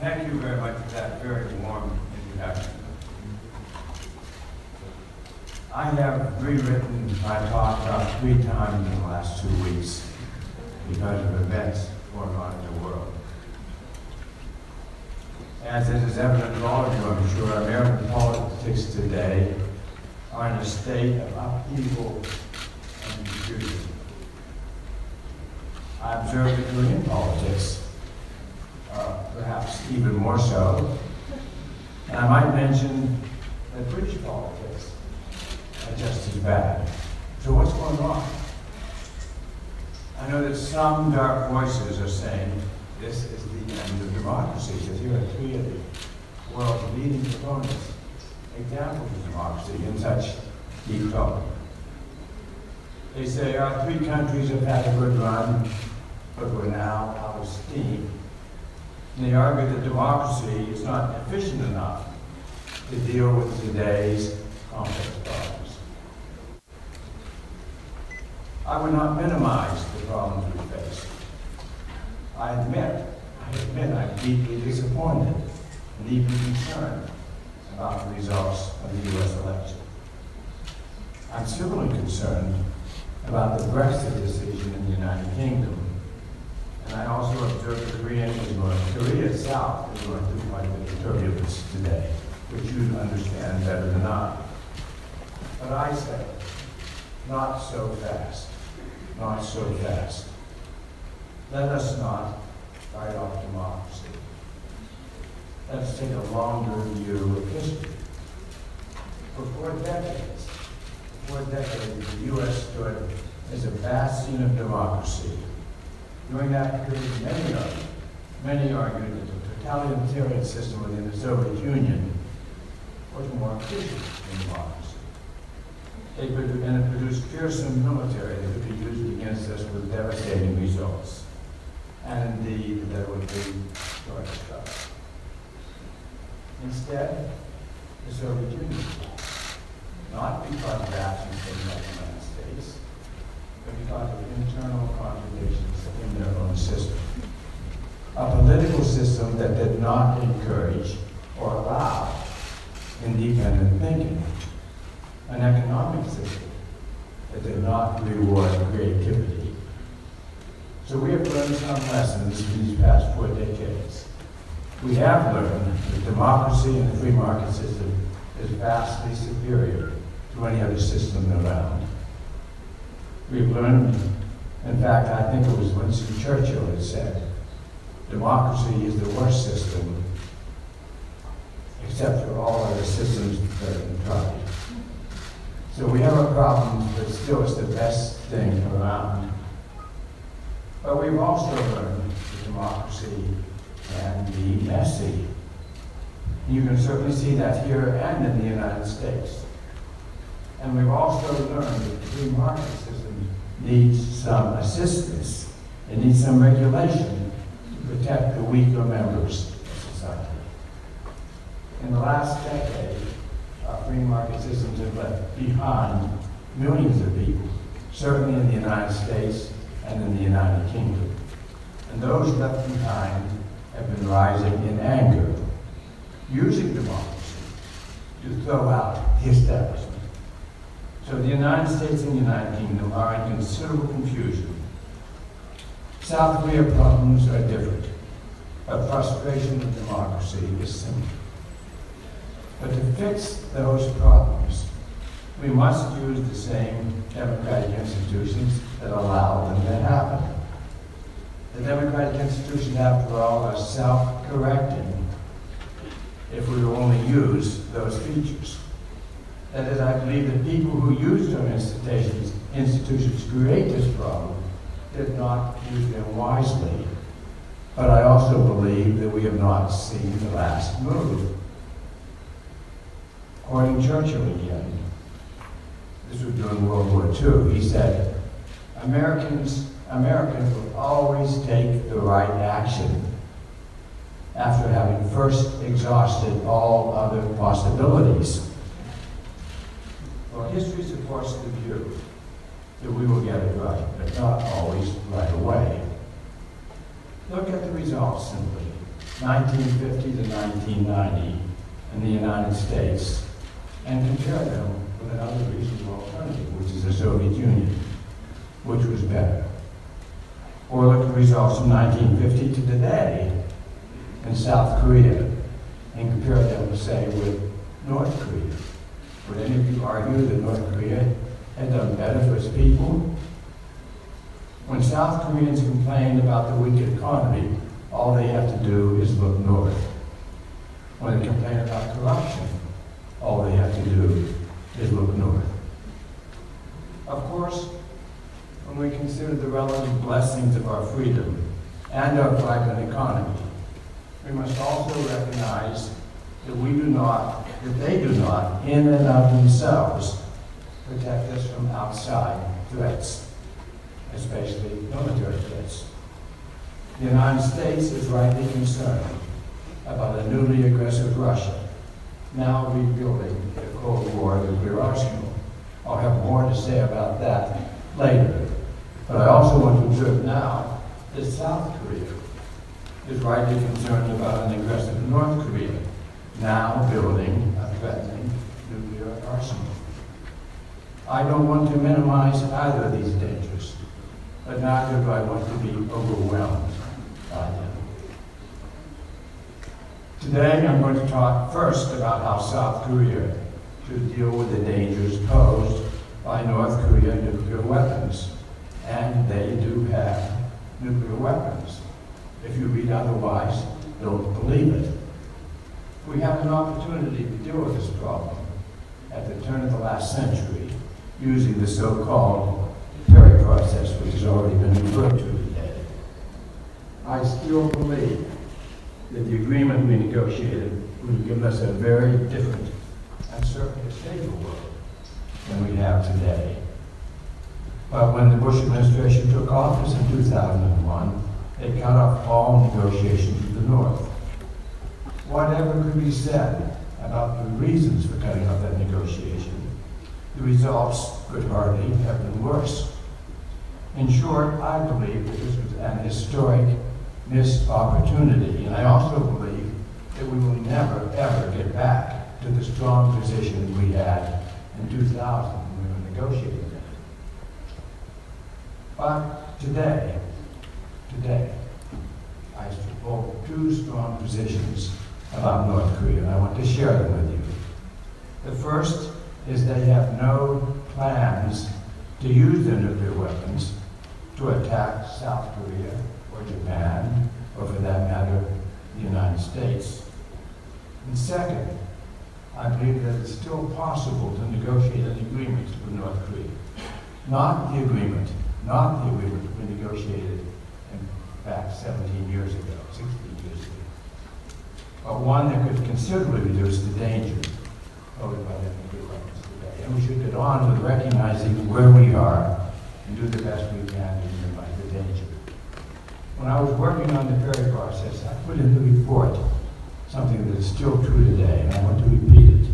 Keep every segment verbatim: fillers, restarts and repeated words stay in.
Thank you very much for that very warm introduction. I have rewritten my talk about three times in the last two weeks because of events going on in the world. As it is evident to all of you, I'm sure, American politics today are in a state of upheaval and confusion. I observe that Korean politics, uh, perhaps even more so, and I might mention that British politics are just as bad. So what's going on? I know that some dark voices are saying this is the end of democracy, because here are three of the world's leading proponents, examples of democracy in such deep trouble. They say our three countries have had a good run, but we're now out of steam. And they argue that democracy is not efficient enough to deal with today's complex problems. I would not minimize the problems we face. I admit, I admit I'm deeply disappointed and even concerned about the results of the U S election. I'm similarly concerned about the Brexit decision in the United Kingdom. And I also observe that Korea itself is going through quite a bit of turbulence today, which you understand better than I. But I say, not so fast, not so fast. Let us not write off democracy. Let's take a longer view of history. For four decades, for decades, the U S stood as a bastion of democracy. During that period, many argued, many argued that the totalitarian system within the Soviet Union was more efficient than democracy. They produ and it produced fearsome military that could be used against us with devastating results. And indeed, there would be joint struggle. Instead, the Soviet Union, not because of actions taken by the United States, but because of internal contradictions in their own system. A political system that did not encourage or allow independent thinking. An economic system that did not reward creativity. So we have learned some lessons in these past four decades. We have learned that democracy and the free market system is vastly superior to any other system around. We've learned, in fact, I think it was Winston Churchill who said, democracy is the worst system, except for all other systems that have been tried. So we have a problem, but still it's the best thing around. But we've also learned that democracy can be messy. You can certainly see that here and in the United States. And we've also learned that the free market system needs some assistance. It needs some regulation to protect the weaker members of society. In the last decade, our free market systems have left behind millions of people, certainly in the United States and in the United Kingdom. And those left behind have been rising in anger, using democracy to throw out the establishment. So the United States and the United Kingdom are in considerable confusion. South Korea problems are different, but frustration with democracy is similar. But to fix those problems, we must use the same democratic institutions that allow them to happen. The democratic institutions, after all, are self-correcting if we only use those features. That is, I believe that people who use their institutions, institutions to create this problem did not use them wisely. But I also believe that we have not seen the last move. Quoting Churchill again, this was during World War Two, he said, Americans, Americans will always take the right action after having first exhausted all other possibilities. Well, history supports the view that we will get it right, but not always right away. Look at the results simply. nineteen fifty to nineteen ninety in the United States, and compare them with another reasonable alternative, which is the Soviet Union, which was better. Or look at the results from nineteen fifty to today in South Korea, and compare them, say, with North Korea. Would any of you argue that North Korea had done better for its people? When South Koreans complain about the weak economy, all they have to do is look north. When they complain about corruption, all they have to do is look north. Of course, when we consider the relative blessings of our freedom and our vibrant economy, we must also recognize that we do not, that they do not, in and of themselves, protect us from outside threats, especially military threats. The United States is rightly concerned about a newly aggressive Russia, now rebuilding their Cold War nuclear arsenal. I'll have more to say about that later. But I also want to observe now that South Korea is rightly concerned about an aggressive North Korea, now building a threatening nuclear arsenal. I don't want to minimize either of these dangers, but neither do I want to be overwhelmed by them. Today, I'm going to talk first about how South Korea should deal with the dangers posed by North Korea nuclear weapons. And they do have nuclear weapons. If you read otherwise, don't believe it. We have an opportunity to deal with this problem at the turn of the last century using the so-called Perry process, which has already been referred to today. I still believe that the agreement we negotiated would have given us a very different and certainly a safer world than we have today. But when the Bush administration took office in two thousand one, they cut off all negotiations with the North. Whatever could be said about the reasons for cutting off that negotiation, the results could hardly have been worse. In short, I believe that this was an historic missed opportunity, and I also believe that we will never, ever get back to the strong position we had in two thousand when we were negotiating. But today, today, I hold two strong positions about North Korea, and I want to share them with you. The first is they have no plans to use their nuclear weapons to attack South Korea or Japan, or for that matter, the United States. And second, I believe that it's still possible to negotiate an agreement with North Korea, not the agreement Not the agreement we negotiated back seventeen years ago, sixteen years ago, but one that could considerably reduce the danger posed by the nuclear weapons today. And we should get on with recognizing where we are and do the best we can to minimize the danger. When I was working on the Perry process, I put in the report something that is still true today, and I want to repeat it.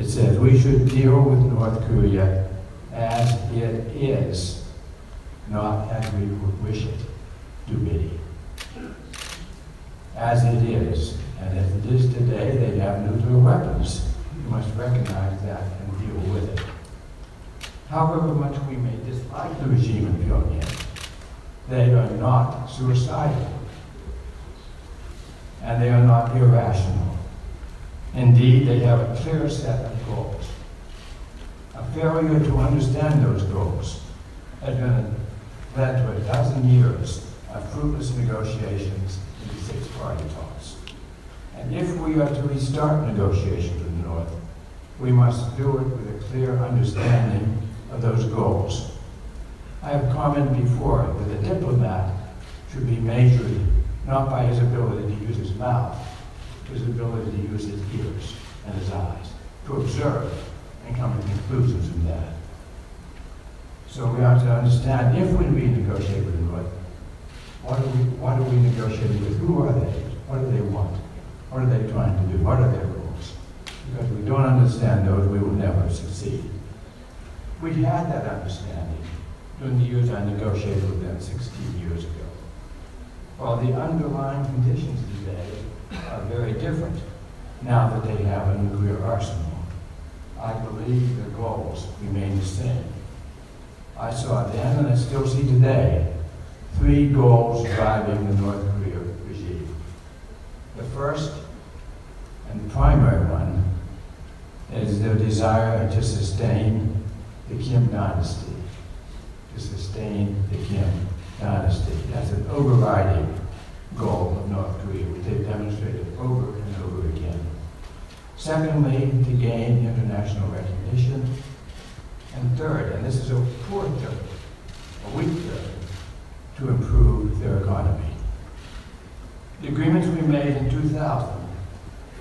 It says, we should deal with North Korea as it is, not as we would wish it to be. As it is, and as it is today, they have nuclear weapons. You must recognize that and deal with it. However much we may dislike the regime in Pyongyang, they are not suicidal, and they are not irrational. Indeed, they have a clear set of goals. A failure to understand those goals has been led to a dozen years of fruitless negotiations in the Six-Party Talks. And if we are to restart negotiations with the North, we must do it with a clear understanding of those goals. I have commented before that a diplomat should be measured not by his ability to use his mouth, but his ability to use his ears and his eyes, to observe and come to conclusions from that. So we have to understand, if we renegotiate with the North, what do we, what do we negotiate with? Who are they? What do they want? What are they trying to do? What are their goals? Because if we don't understand those, we will never succeed. We had that understanding during the years I negotiated with them sixteen years ago. Well, the underlying conditions today very different now that they have a nuclear arsenal. I believe their goals remain the same. I saw then, and I still see today, three goals driving the North Korea regime. The first and primary one is their desire to sustain the Kim dynasty, to sustain the Kim dynasty. That's an overriding goal of North Korea, which they've demonstrated over and over again. Secondly, to gain international recognition. And third, and this is a poor third, a weak third, to improve their economy. The agreements we made in two thousand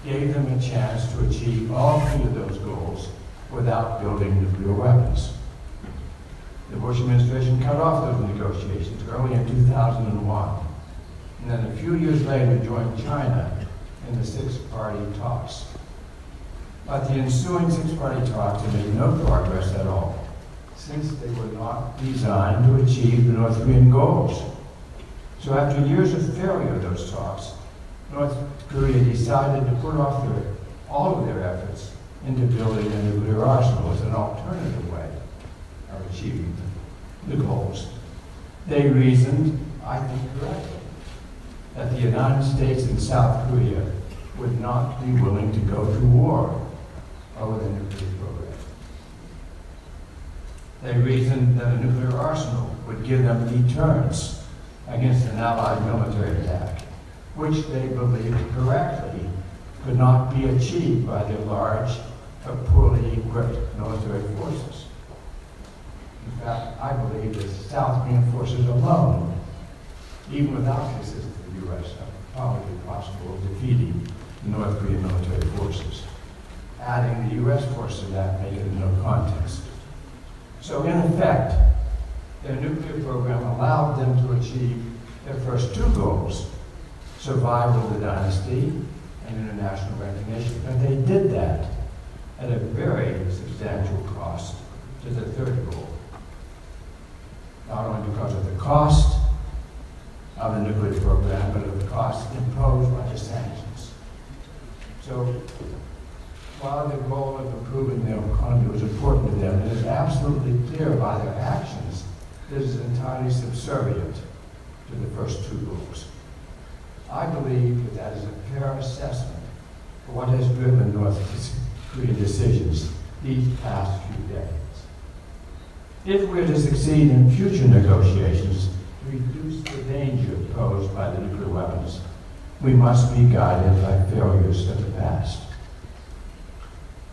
gave them a chance to achieve all three of those goals without building nuclear weapons. The Bush administration cut off those negotiations early in two thousand one, and then a few years later joined China in the Six-Party Talks. But the ensuing Six-Party Talks have made no progress at all, since they were not designed to achieve the North Korean goals. So after years of failure of those talks, North Korea decided to put off their, all of their efforts into building a nuclear arsenal as an alternative way of achieving the goals. They reasoned, I think correctly, that the United States and South Korea would not be willing to go to war over the nuclear program. They reasoned that a nuclear arsenal would give them deterrence against an allied military attack, which they believed correctly could not be achieved by their large but poorly equipped military forces. In fact, I believe that South Korean forces alone, even without the assistance of the U S, are probably possible of defeating the North Korean military forces. Adding the U S forces to that made it no contest. So in effect, their nuclear program allowed them to achieve their first two goals, survival of the dynasty and international recognition. But they did that at a very substantial cost to the third goal. Not only because of the cost of the nuclear program, but of the cost imposed by the sanctions. So while the goal of improving their economy was important to them, it is absolutely clear by their actions that it is entirely subservient to the first two goals. I believe that that is a fair assessment of what has driven North Korean decisions these past few decades. If we're to succeed in future negotiations to reduce the danger posed by the nuclear weapons, we must be guided by failures of the past.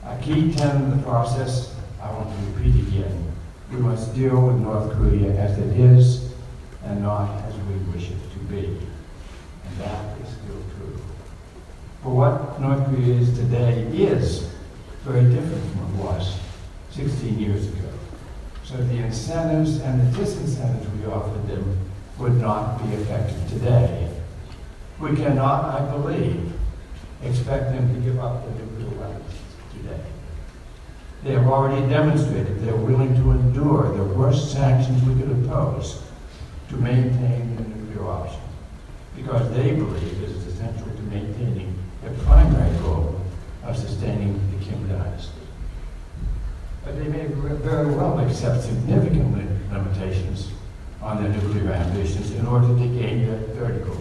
A key tenet of the process, I want to repeat again, we must deal with North Korea as it is and not as we wish it to be. That is still true. For what North Korea is today is very different from what it was sixteen years ago. So the incentives and the disincentives we offered them would not be effective today. We cannot, I believe, expect them to give up their nuclear weapons today. They have already demonstrated they're willing to endure the worst sanctions we could impose to maintain the nuclear option, because they believe it is essential to maintaining their primary goal of sustaining the Kim dynasty. But they may very well accept significant limitations on their nuclear ambitions in order to gain their third goal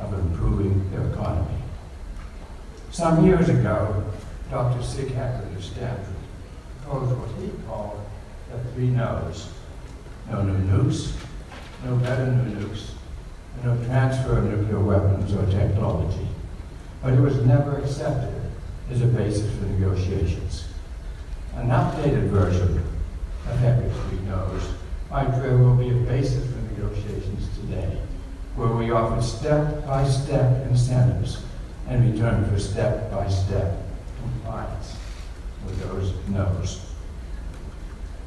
of improving their economy. Some years ago, Doctor Sig Hacker of Stanford proposed what he called the three no's: no new nukes, no better new nukes, no transfer of nuclear weapons or technology, but it was never accepted as a basis for negotiations. An updated version of Hacker's Three No's might very well be a basis for negotiations today, where we offer step-by-step incentives in return for step-by-step compliance with those no's.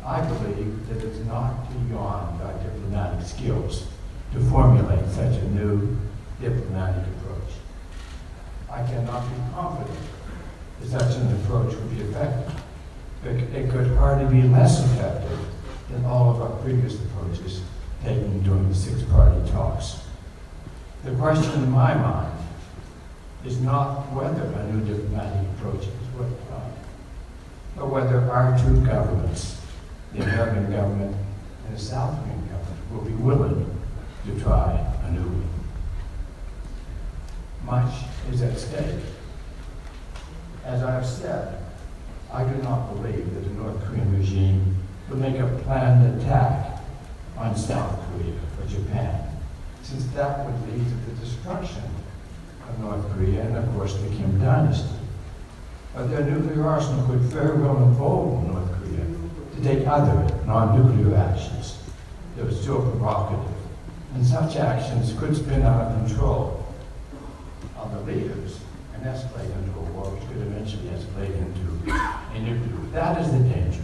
I believe that it's not beyond our diplomatic skills to formulate such a new diplomatic approach. I cannot be confident that such an approach would be effective. It could hardly be less effective than all of our previous approaches taken during the Six-Party Talks. The question in my mind is is not whether a new diplomatic approach is worthwhile, but whether our two governments, the American government and the South Korean government, will be willing to try a new one. Much is at stake. As I have said, I do not believe that the North Korean regime will make a planned attack on South Korea or Japan, since that would lead to the destruction of North Korea and, of course, the Kim dynasty. But their nuclear arsenal could very well involve North Korea to take other non-nuclear actions that were still provocative, and such actions could spin out of control of the leaders and escalate into a war which could eventually escalate into a nuclear war. That is the danger,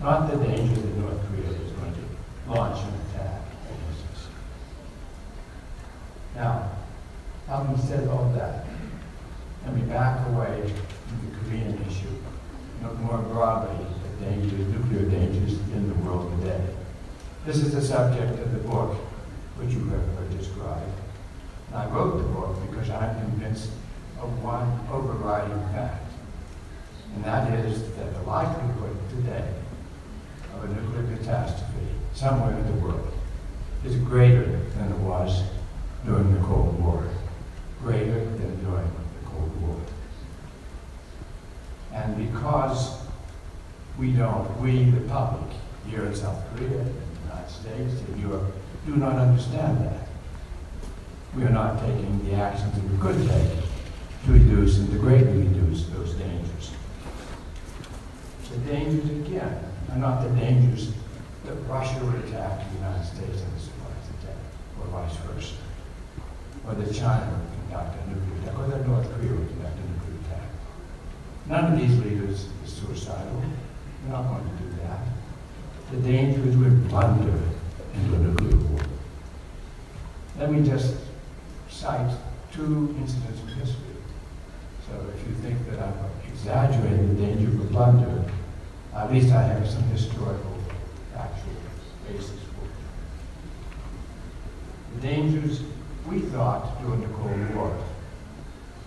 not the danger that North Korea is going to launch an attack against us. Now, having said all that, let me back away from the Korean issue, look more broadly at dangers, nuclear dangers in the world today. This is the subject of the book which you have heard described. And I wrote the book because I'm convinced of one overriding fact, and that is that the likelihood today of a nuclear catastrophe somewhere in the world is greater than it was during the Cold War, greater than during the Cold War. And because we don't, we, the public, here in South Korea, in the United States, in Europe, do not understand that, we are not taking the actions that we could take to reduce and to greatly reduce those dangers. The dangers, again, are not the dangers that Russia would attack the United States in a surprise attack, or vice versa, or that China would conduct a nuclear attack, or that North Korea would conduct a nuclear attack. None of these leaders is suicidal. They're not going to do that. The danger is we blunder into a nuclear war. Let me just cite two incidents of history. So if you think that I'm exaggerating the danger of a blunder, at least I have some historical, factual basis for it. The dangers we thought during the Cold War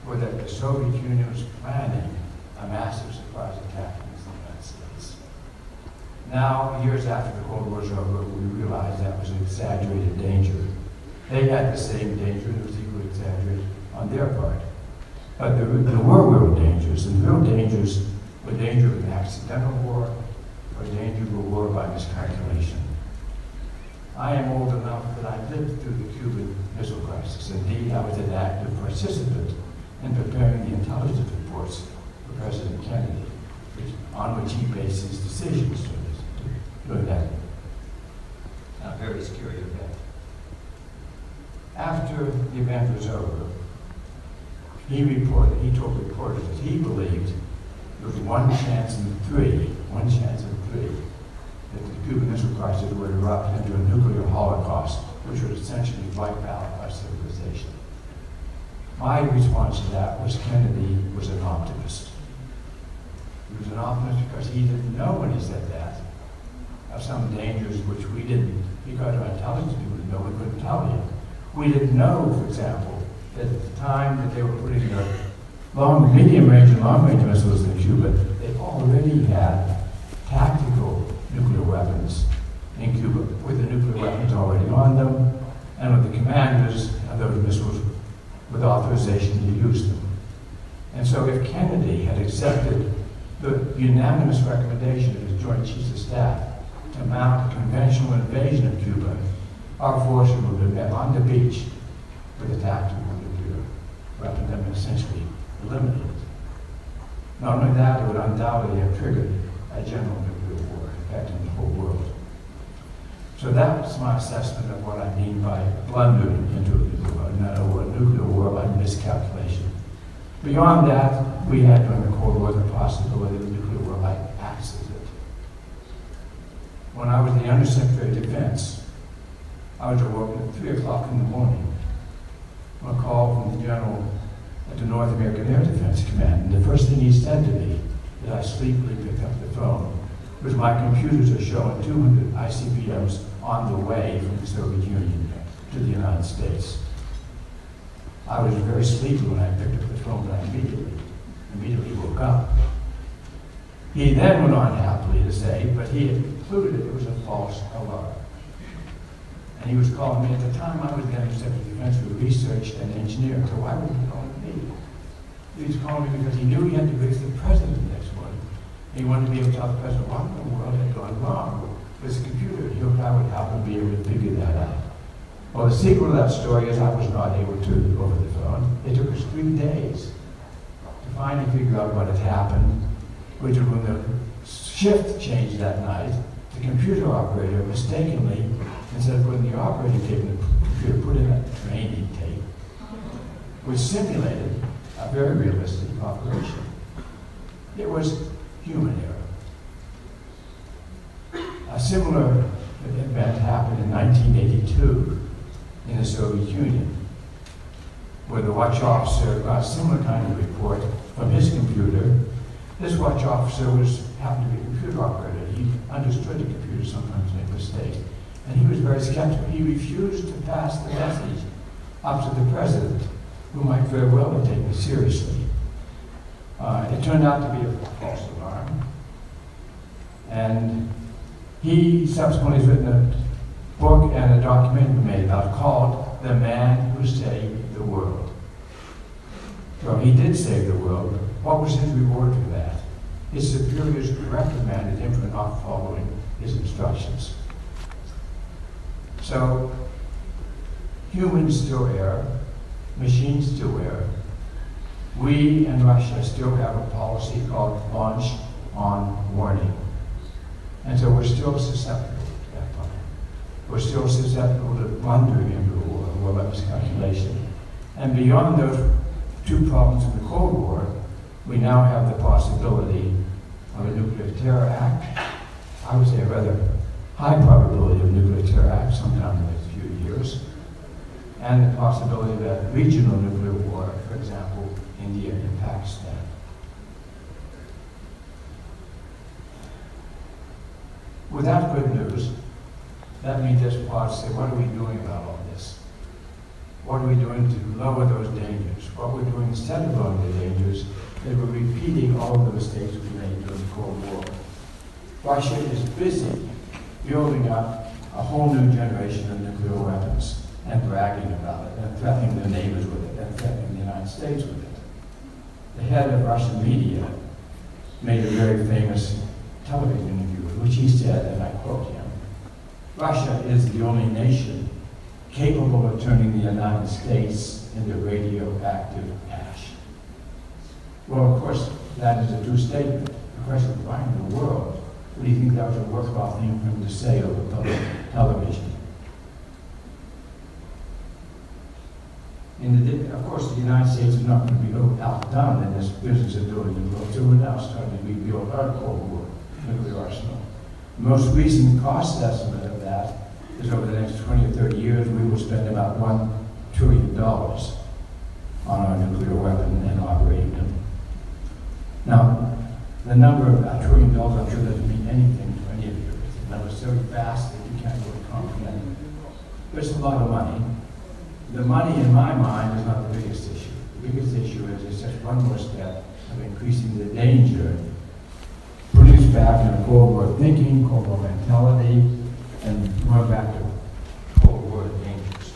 were that the Soviet Union was planning a massive surprise attack against the United States. Now, years after the Cold War is over, we realize that was an exaggerated danger. They had the same danger, it was equally exaggerated on their part. But there, there were real dangers, and real dangers were danger of an accidental war, or danger of a war by miscalculation. I am old enough that I lived through the Cuban Missile Crisis. Indeed, I was an active participant in preparing the intelligence reports for President Kennedy, which, on which he based his decisions during that a very scary event. After the event was over, he reported, he told reporters that he believed there was one chance in three, one chance in three, that the Cuban Missile Crisis would erupt into a nuclear holocaust, which would essentially wipe out our civilization. My response to that was Kennedy was an optimist. He was an optimist because he didn't know when he said that, of some dangers which we didn't, because our intelligence people didn't know, we couldn't tell you. We didn't know, for example, that at the time that they were putting their long, medium-range and long-range missiles in Cuba, they already had tactical nuclear weapons in Cuba, with the nuclear weapons already on them, and with the commanders of those missiles with authorization to use them. And so if Kennedy had accepted the unanimous recommendation of his Joint Chiefs of Staff to mount a conventional invasion of Cuba, our forces would have been on the beach with a tactical nuclear weapon that would essentially eliminate it. Not only that, it would undoubtedly have triggered a general nuclear war, affecting the whole world. So that's my assessment of what I mean by blundering into a nuclear war by miscalculation. Beyond that, we had during the Cold War the possibility of a nuclear war by accident. When I was the Undersecretary of Defense, I was awoken at three o'clock in the morning on a call from the general at the North American Air Defense Command. And the first thing he said to me, that I sleepily picked up the phone, was my computers are showing two hundred I C B Ms on the way from the Soviet Union to the United States. I was very sleepy when I picked up the phone. program immediately, immediately woke up. He then went on happily to say, but he had concluded it was a false alarm. And he was calling me, at the time I was the Undersecretary of Defense for Research and Engineering, so why would he call me? He was calling me because he knew he had to face the president next morning. He wanted to be able to tell the president what in the world had gone wrong with his computer. He hoped I would help him be able to figure that out. Well, the sequel to that story is I was not able to over the phone. It took us three days to finally figure out what had happened, which was when the shift changed that night, the computer operator mistakenly, instead of putting the operating tape in the computer, put in a training tape, which simulated a very realistic operation. It was human error. A similar event happened in nineteen eighty-two in the Soviet Union, where the watch officer got a similar kind of report from his computer. This watch officer was happened to be a computer operator. He understood the computer sometimes made mistakes. And he was very skeptical. He refused to pass the message up to the president, who might very well have taken it seriously. Uh, it turned out to be a false alarm. And he subsequently has written a book and a document we made about called The Man Who Saved the World. So he did save the world. What was his reward for that? His superiors reprimanded him for not following his instructions. So, humans still err, machines still err. We and Russia still have a policy called launch on warning. And so we're still susceptible to that plan. We're still susceptible to blundering into a war, war weapons calculation. And beyond those two problems in the Cold War, we now have the possibility of a nuclear terror act. I would say a rather high probability of nuclear terror act sometime in the next few years, and the possibility of a regional nuclear war, for example, India and Pakistan. Without good news, that means there's pause to say, what are we doing about all this? What are we doing to lower those dangers? What we're doing instead of lowering the dangers is we're repeating all of the mistakes we made during the Cold War. Russia is busy building up a whole new generation of nuclear weapons and bragging about it and threatening their neighbors with it and threatening the United States with it. The head of Russian media made a very famous television interview, which he said, and I quote him, "Russia is the only nation capable of turning the United States into radioactive ash." Well, of course, that is a true statement. The question of why in the world would you think that was a worthwhile thing for him to say over public television? In the, of course, the United States is not going to be outdone in this business of doing the world, so we're now starting to rebuild our Cold War nuclear arsenal. The most recent cost estimate of that is over the next twenty or thirty years, we will spend about one trillion dollars on our nuclear weapon and operating them. Now, the number of a trillion dollars, I'm sure doesn't mean anything to any of you. It's a number so vast that you can't really comprehend. But it's a lot of money. The money, in my mind, is not the biggest issue. The biggest issue is it's just one more step of increasing the danger, putting us back in a Cold War thinking, Cold War mentality, and more back to Cold War dangers.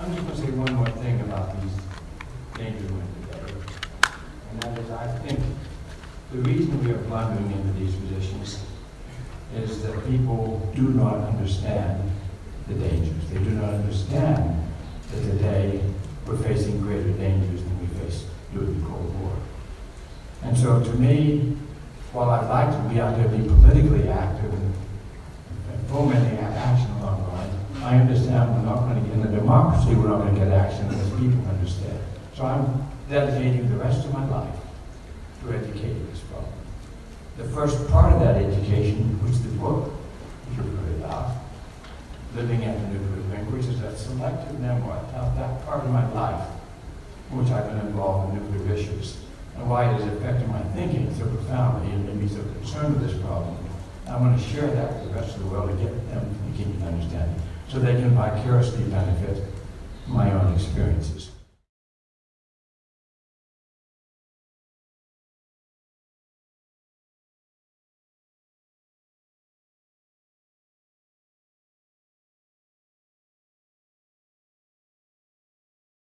I'm just going to say one more thing about these dangers we're today, and that is, I think the reason we are blundering into these positions is that people do not understand the dangers. They do not understand that today we're facing greater dangers than we faced during the Cold War. And so to me, while I'd like to be out there being politically active and fomenting action along the line, I understand we're not going to get in a democracy, we're not going to get action unless people understand. So I'm dedicating the rest of my life to educating this problem. The first part of that education, which the book you've heard about, Living at the Nuclear Brink, which is a selective memoir about that part of my life in which I've been involved in nuclear issues and why it has affected my thinking so profoundly and made me so concerned with this problem. I want to share that with the rest of the world to get them thinking and understanding so they can vicariously benefit my own experiences.